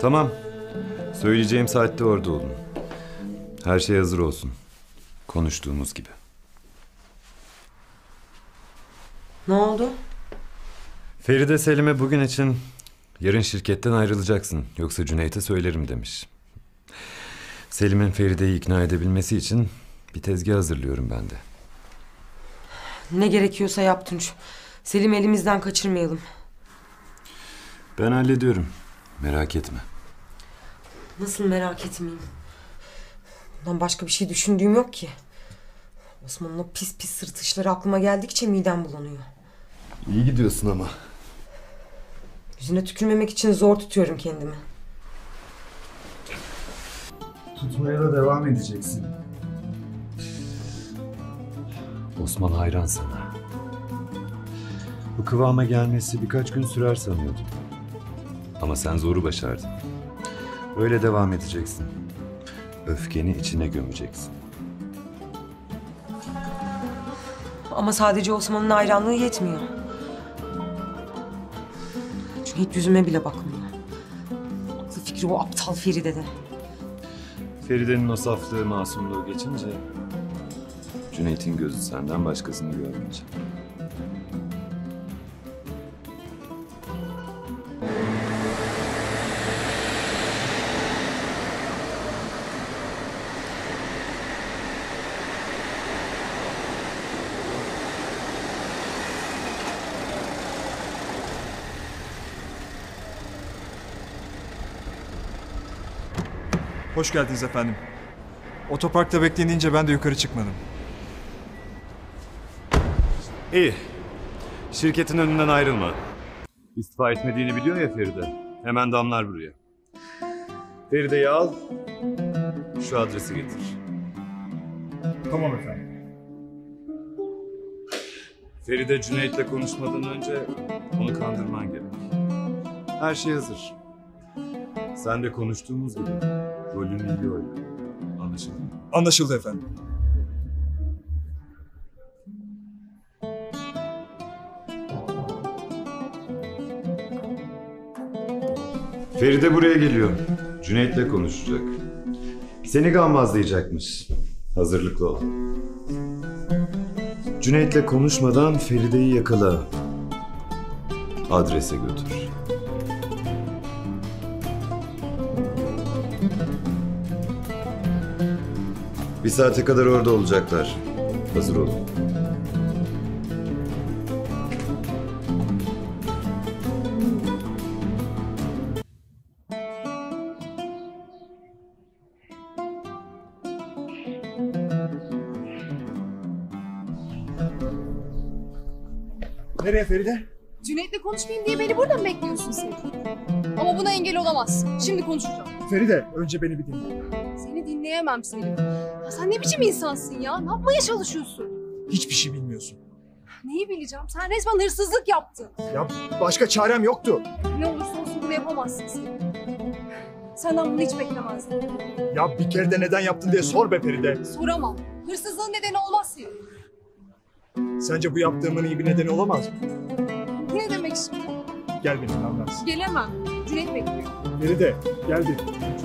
Tamam. Söyleyeceğim saatte orada olun. Her şey hazır olsun. Konuştuğumuz gibi. Ne oldu? Feride Selim'e bugün için yarın şirketten ayrılacaksın. Yoksa Cüneyt'e söylerim demiş. Selim'in Feride'yi ikna edebilmesi için bir tezgah hazırlıyorum ben de. Ne gerekiyorsa yap Tunç. Selim elimizden kaçırmayalım. Ben hallediyorum. Merak etme. Nasıl merak etmeyeyim? Bundan başka bir şey düşündüğüm yok ki. Osman'ın o pis pis sırtışları aklıma geldikçe midem bulanıyor. İyi gidiyorsun ama. Yüzüne tükürmemek için zor tutuyorum kendimi. Tutmaya da devam edeceksin. Osman hayran sana. Bu kıvama gelmesi birkaç gün sürer sanıyordum. Ama sen zoru başardın. Öyle devam edeceksin. Öfkeni içine gömeceksin. Ama sadece Osman'ın hayranlığı yetmiyor. Çünkü hiç yüzüme bile bakmıyor. Aklı fikri o aptal Feride'de. Feride'nin o saflığı, masumluğu geçince... Cüneyt'in gözü senden başkasını görmeyecek. Hoş geldiniz efendim. Otoparkta bekleyin deyince ben de yukarı çıkmadım. İyi. Şirketin önünden ayrılma. İstifa etmediğini biliyor ya Feride. Hemen damlar buraya. Feride'yi al. Şu adresi getir. Tamam efendim. Feride Cüneyt'le konuşmadan önce onu kandırman gerek. Her şey hazır. Sen de konuştuğumuz gibi rolünü iyi oyna. Anlaşıldı mı? Anlaşıldı efendim. Feride buraya geliyor. Cüneyt'le konuşacak. Seni gammazlayacakmış. Hazırlıklı ol. Cüneyt'le konuşmadan Feride'yi yakala. Adrese götür. Bir saate kadar orada olacaklar. Hazır olun. Nereye Feride? Cüneyt'le konuşmayayım diye beni burada mı bekliyorsun Selim? Ama buna engel olamazsın. Şimdi konuşacağım. Feride, önce beni bir dinle. Seni dinleyemem Selim. Sen ne biçim insansın ya? Ne yapmaya çalışıyorsun? Hiçbir şey bilmiyorsun. Neyi bileceğim? Sen resmen hırsızlık yaptın. Ya başka çarem yoktu. Ne olursa olsun bunu yapamazsın Selim. Senden bunu hiç beklemezdim. Ya bir kere de neden yaptın diye sor be Feride. Soramam. Hırsızlığın nedeni olmaz Selim. Sence bu yaptığımın iyi bir nedeni olamaz mı? Ne demek şimdi? Gel benimle anlarsın. Gelemem. Cüneyt bekliyor. Feride, gel benimle.